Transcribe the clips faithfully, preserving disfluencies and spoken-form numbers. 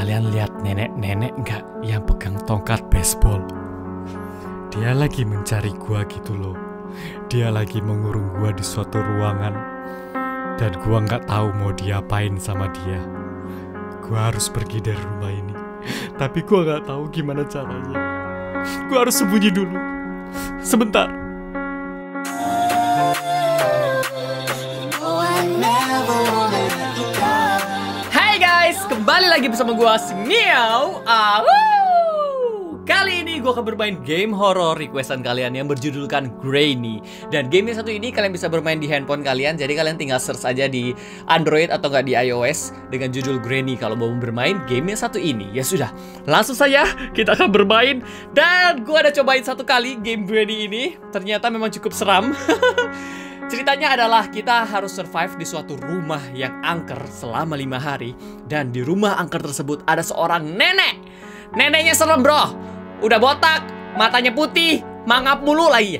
Kalian lihat nenek-nenek nggak yang pegang tongkat baseball? Dia lagi mencari gua gitu loh. Dia lagi mengurung gua di suatu ruangan, dan gua nggak tahu mau diapain sama dia. Gua harus pergi dari rumah ini, tapi gua nggak tahu gimana caranya. Gua harus sembunyi dulu sebentar. Kembali lagi bersama gue, MiawOk. Kali ini gue akan bermain game horror requestan kalian yang berjudulkan Granny. Dan game yang satu ini kalian bisa bermain di handphone kalian. Jadi kalian tinggal search aja di Android atau nggak di iOS dengan judul Granny kalau mau bermain game yang satu ini. Ya sudah, langsung saja kita akan bermain. Dan gue ada cobain satu kali game Granny ini. Ternyata memang cukup seram. Ceritanya adalah kita harus survive di suatu rumah yang angker selama lima hari. Dan di rumah angker tersebut ada seorang nenek. Neneknya serem bro. Udah botak, matanya putih, mangap mulu lagi.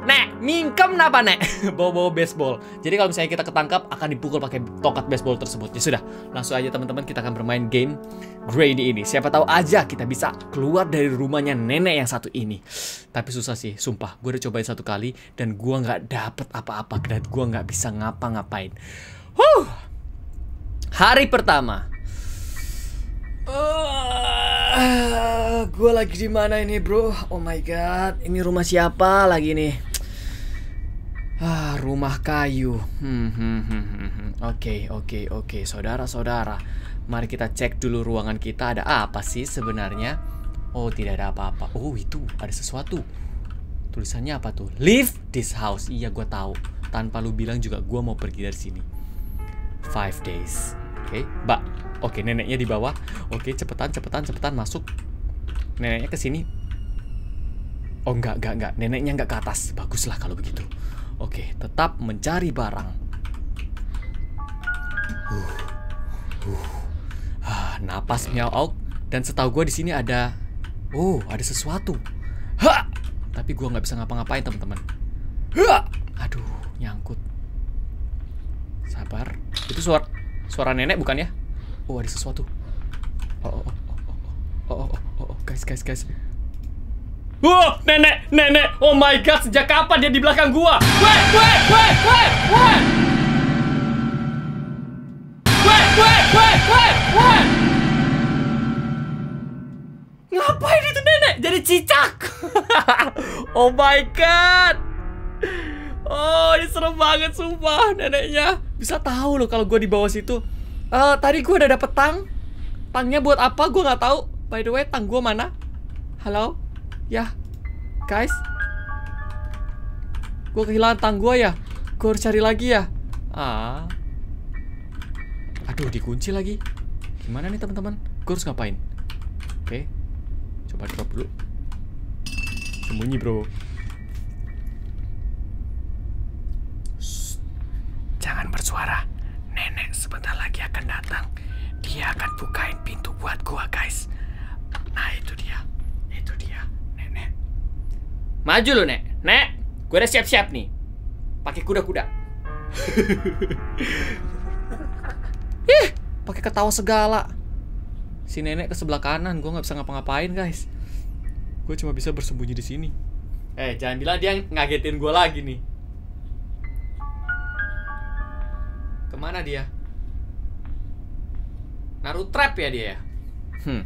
Nek, mingkem napa nek? Bawa-bawa baseball. Jadi kalau misalnya kita ketangkap akan dipukul pakai tongkat baseball tersebut. Ya sudah, langsung aja teman-teman kita akan bermain game Granny ini. Siapa tahu aja kita bisa keluar dari rumahnya nenek yang satu ini. Tapi susah sih, sumpah. Gue udah cobain satu kali dan gue nggak dapet apa-apa. Dan gue nggak bisa ngapa-ngapain. Huh. Hari pertama. Uh, gue lagi di mana ini bro? Oh my god, ini rumah siapa lagi nih? Ah, rumah kayu. Hmm, hmm, hmm, hmm. Oke, oke, oke, saudara-saudara. Mari kita cek dulu ruangan kita ada apa sih sebenarnya. Oh, tidak ada apa-apa. Oh, itu ada sesuatu. Tulisannya apa tuh? Leave this house. Iya, gue tahu. Tanpa lu bilang juga gue mau pergi dari sini. Five days. Oke, mbak. Oke, neneknya di bawah. Oke, cepetan, cepetan, cepetan masuk. Neneknya ke sini. Oh, enggak, enggak, enggak. Neneknya enggak ke atas. Baguslah kalau begitu. Oke, tetap mencari barang. Uh, uh. Ah, napas MiawOk. Dan setahu gue di sini ada, oh, ada sesuatu. Ha! Tapi gue nggak bisa ngapa-ngapain teman-teman. Aduh, nyangkut. Sabar. Itu suara suara nenek bukan ya? Oh, ada sesuatu. Oh, oh, oh, oh, oh, oh, oh, oh, oh. guys, guys, guys. Wah, nenek, nenek, oh my god, sejak kapan dia di belakang gua? Weh, weh, weh, weh, weh. Weh, weh, weh, weh, weh. Ngapain itu nenek? Jadi cicak. Oh my god. Oh, ini serem banget sumpah neneknya. Bisa tahu loh kalau gua di bawah situ. Uh, tadi gua udah dapet tang. Tangnya buat apa gua nggak tahu. By the way, tang gua mana? Halo? Ya, guys, gue kehilangan tang gue ya. Gue harus cari lagi ya. Ah, aduh dikunci lagi. Gimana nih teman-teman? Gue harus ngapain? Oke, coba drop dulu. Sembunyi bro. Shh. Jangan bersuara. Nenek sebentar lagi akan datang. Dia akan bukain pintu buat gue guys. Nah itu dia, itu dia. Maju lo nek, nek, gue udah siap-siap nih, pakai kuda-kuda. Ih, pakai ketawa segala. Si nenek ke sebelah kanan, gue nggak bisa ngapa-ngapain guys. Gue cuma bisa bersembunyi di sini. Eh, jangan bilang dia ngagetin gue lagi nih. Kemana dia? Naruh trap ya dia. Hmm.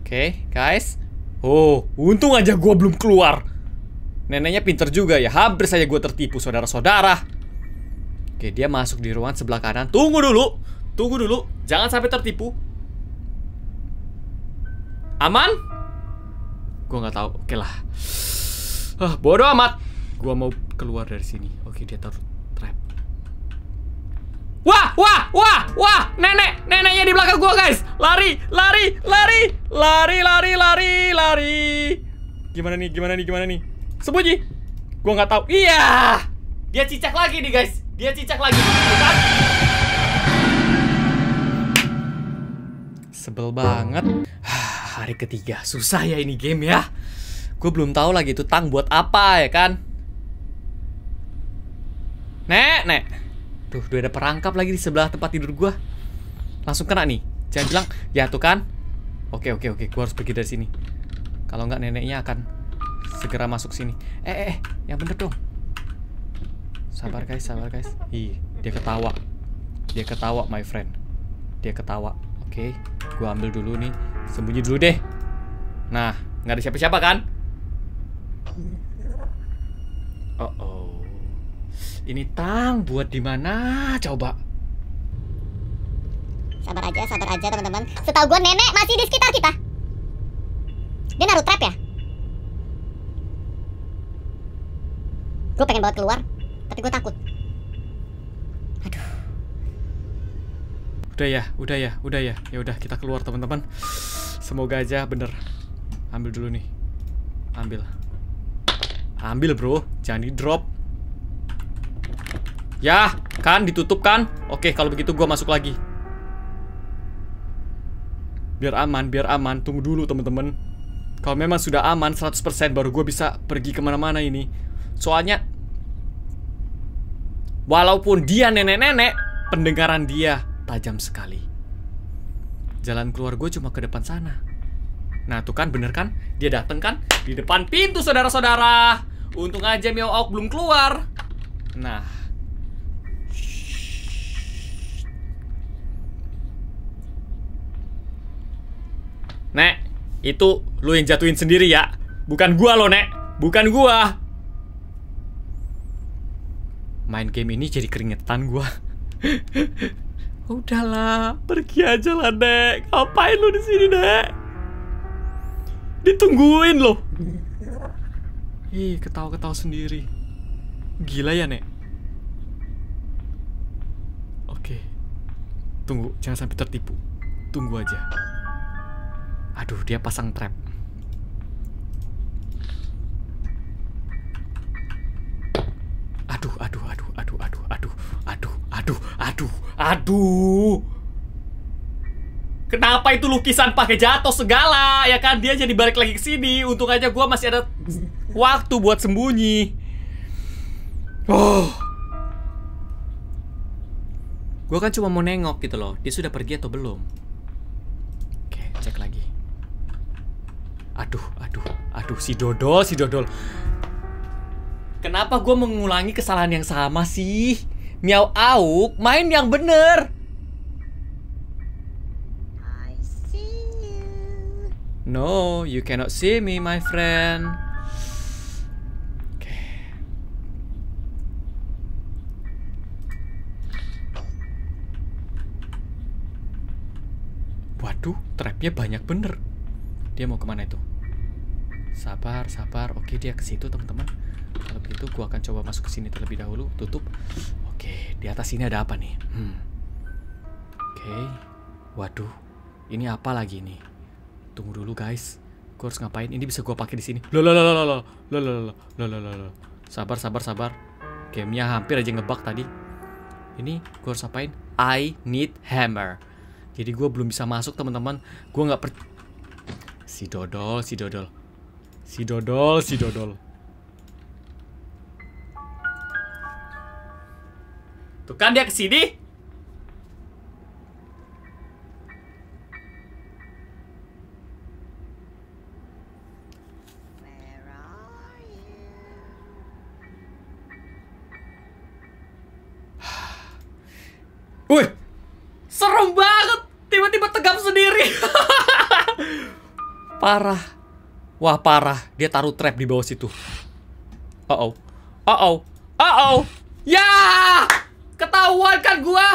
Oke, okay, guys. Oh, untung aja gue belum keluar. Neneknya pinter juga ya. Hampir saja gue tertipu, saudara-saudara. Oke, dia masuk di ruangan sebelah kanan. Tunggu dulu, tunggu dulu. Jangan sampai tertipu. Aman? Gue gak tahu. Oke lah. Ah, bodoh amat. Gue mau keluar dari sini. Oke, dia taruh trap. Wah, wah, wah, wah. Nenek, neneknya di belakang gua, guys. Lari, lari, lari. Lari, lari, lari, lari. Gimana nih? Gimana nih? Gimana nih? Sembunyi. Gua nggak tahu. Iya. Dia cicak lagi nih, guys. Dia cicak lagi. Bukan? Sebel banget. Hari ketiga. Susah ya ini game ya. Gue belum tahu lagi itu tang buat apa ya kan? Nek, nek. Duh, udah ada perangkap lagi di sebelah tempat tidur gua. Langsung kena nih. Jangan bilang, ya tuh kan. Oke oke oke, gue harus pergi dari sini. Kalau nggak neneknya akan segera masuk sini. Eh eh, eh. Yang bener dong. Sabar guys, sabar guys. Ih, dia ketawa. Dia ketawa my friend. Dia ketawa. Oke, gue ambil dulu nih. Sembunyi dulu deh. Nah, nggak ada siapa-siapa kan? Oh oh. Ini tang buat di mana? Coba. Sabar aja, sabar aja teman-teman. Setahu gue nenek masih di sekitar kita. Dia naruh trap ya? Gue pengen bawa keluar, tapi gue takut. Aduh. Udah ya, udah ya, udah ya. Ya udah kita keluar teman-teman. Semoga aja bener. Ambil dulu nih. Ambil. Ambil bro, jangan di drop. Ya, kan ditutup kan? Oke, kalau begitu gue masuk lagi. Biar aman, biar aman. Tunggu dulu teman-teman. Kalau memang sudah aman seratus persen baru gue bisa pergi kemana-mana ini. Soalnya walaupun dia nenek-nenek, pendengaran dia tajam sekali. Jalan keluar gue cuma ke depan sana. Nah tuh kan, bener kan? Dia dateng kan? Di depan pintu saudara-saudara. Untung aja MiawOk belum keluar. Nah, Nek, itu lu yang jatuhin sendiri ya. Bukan gua lo, Nek. Bukan gua. Main game ini jadi keringetan gua. Udahlah, pergi aja lah, Nek. Ngapain lu di sini, Nek? Ditungguin lo. Ih, ketawa-ketawa sendiri. Gila ya, Nek. Oke. Tunggu, jangan sampai tertipu. Tunggu aja. Aduh, dia pasang trap. Aduh, aduh, aduh, aduh, aduh, aduh, aduh, aduh, aduh, aduh. Kenapa itu lukisan pakai jatuh segala? Ya kan, dia jadi balik lagi ke sini. Untung aja gue masih ada waktu buat sembunyi. Oh, gue kan cuma mau nengok gitu loh. Dia sudah pergi atau belum? Oke, cek lagi. Aduh, aduh, aduh, si dodol, si dodol. Kenapa gue mengulangi kesalahan yang sama sih? MiawOk, main yang bener. I see you. No, you cannot see me, my friend. Oke. Okay. Waduh, trapnya banyak bener. Dia mau kemana itu? Sabar, sabar. Oke, dia ke situ, teman-teman. Kalau begitu, gua akan coba masuk ke sini terlebih dahulu. Tutup. Oke, di atas sini ada apa nih? Hmm. Oke. Waduh. Ini apa lagi nih? Tunggu dulu, guys. Gua harus ngapain? Ini bisa gua pakai di sini. Loh, loh, loh, loh, loh. Loh, loh, loh, loh, loh. Sabar, sabar, sabar. Game-nya hampir aja ngebug tadi. Ini gua harus ngapain? I need hammer. Jadi gua belum bisa masuk, teman-teman. Gua nggak per Si dodol, si dodol. Si dodol, si dodol. Tuh kan dia kesini. Where are you? Wih, serem banget. Tiba-tiba tegap sendiri. Parah. Wah parah. Dia taruh trap di bawah situ. Oh oh. Oh oh. Oh oh. Ya. Ketahuan kan gua.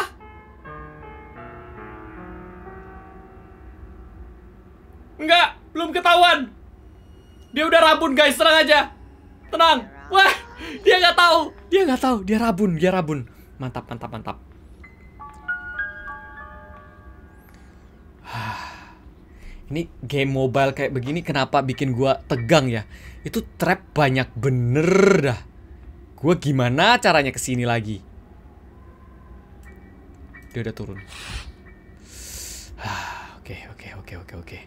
Enggak, belum ketahuan. Dia udah rabun guys, tenang aja. Tenang. Wah, dia nggak tahu. Dia nggak tahu. Dia rabun, dia rabun. Mantap, mantap, mantap. Ini game mobile kayak begini kenapa bikin gua tegang ya? Itu trap banyak bener dah. Gua gimana caranya kesini lagi? Dia udah turun. Oke, oke, oke, oke, oke.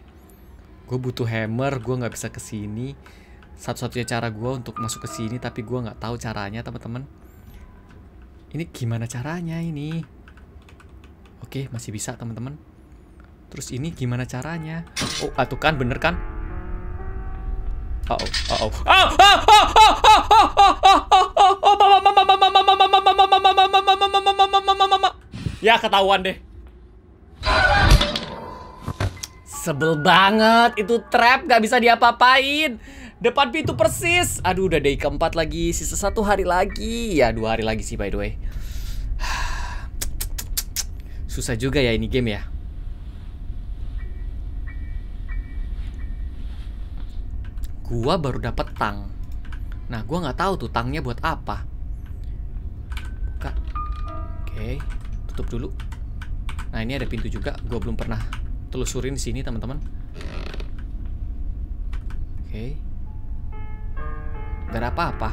Gua butuh hammer, gua nggak bisa kesini. Satu-satunya cara gua untuk masuk kesini, tapi gua nggak tahu caranya teman-teman. Ini gimana caranya ini? Oke, masih bisa teman-teman. Terus ini gimana caranya? Oh, atuh kan, bener kan? Oh, oh, oh, oh, oh, oh, oh, oh, oh, oh, ya ketahuan deh. Sebel banget, itu trap gak bisa diapa-apain. Depan pintu persis. Aduh, udah day keempat lagi, sisa satu hari lagi. Ya, dua hari lagi sih by the way. Susah juga ya ini game ya. Gua baru dapet tang. Nah, gua nggak tahu tuh tangnya buat apa. Buka. Oke, tutup dulu. Nah, ini ada pintu juga. Gua belum pernah telusurin di sini, teman-teman. Oke. Gak ada apa-apa.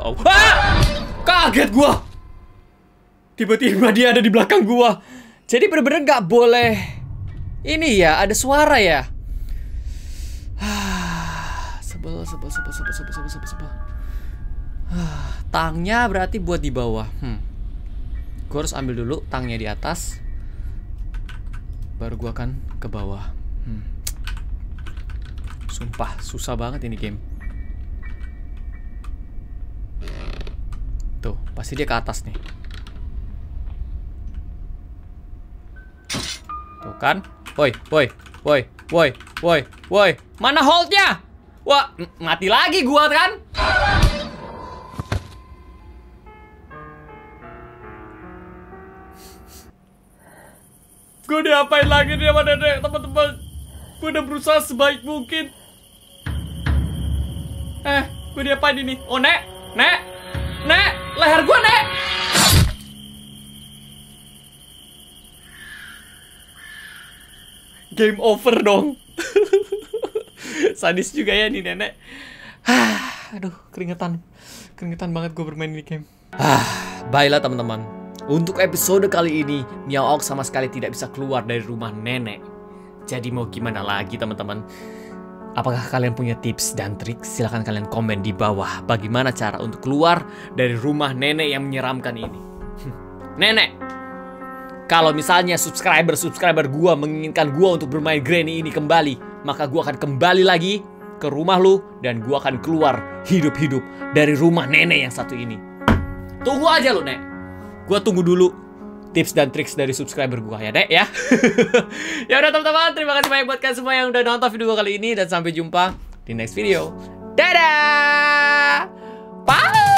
Oh, oh. Ah! Kaget gua. Tiba-tiba dia ada di belakang gua. Jadi bener-bener nggak boleh. Ini ya, ada suara ya. Sebel, sebel, sebel, sebel, sebel, sebel, sebel, sebel. Uh, tangnya berarti buat di bawah. Hmm. Gua harus ambil dulu tangnya di atas. Baru gua akan ke bawah. Hmm. Sumpah, susah banget ini game. Tuh, pasti dia ke atas nih. Tuh kan? Woi, woi, woi, woi, woi, woi. Mana holdnya? Wah, mati lagi gua kan? Gua diapain lagi nih sama Dedek, teman-teman? Gua udah berusaha sebaik mungkin. Eh, gua diapain ini? Oh, Nek, Nek, Nek, leher gua, Nek. Game over dong. Sadis juga ya nih nenek. Ah, aduh, keringetan. Keringetan banget gue bermain di game. Ah, baiklah teman-teman. Untuk episode kali ini, MiawOk sama sekali tidak bisa keluar dari rumah nenek. Jadi mau gimana lagi teman-teman? Apakah kalian punya tips dan trik? Silahkan kalian komen di bawah. Bagaimana cara untuk keluar dari rumah nenek yang menyeramkan ini? Nenek, kalau misalnya subscriber-subscriber gue menginginkan gue untuk bermain Granny ini kembali, maka gue akan kembali lagi ke rumah lu dan gue akan keluar hidup-hidup dari rumah nenek yang satu ini. Tunggu aja lu, Nek. Gue tunggu dulu tips dan tricks dari subscriber gue ya, Nek ya. Ya udah teman-teman, terima kasih banyak buat kalian semua yang udah nonton video gue kali ini dan sampai jumpa di next video. Dadah. Bye.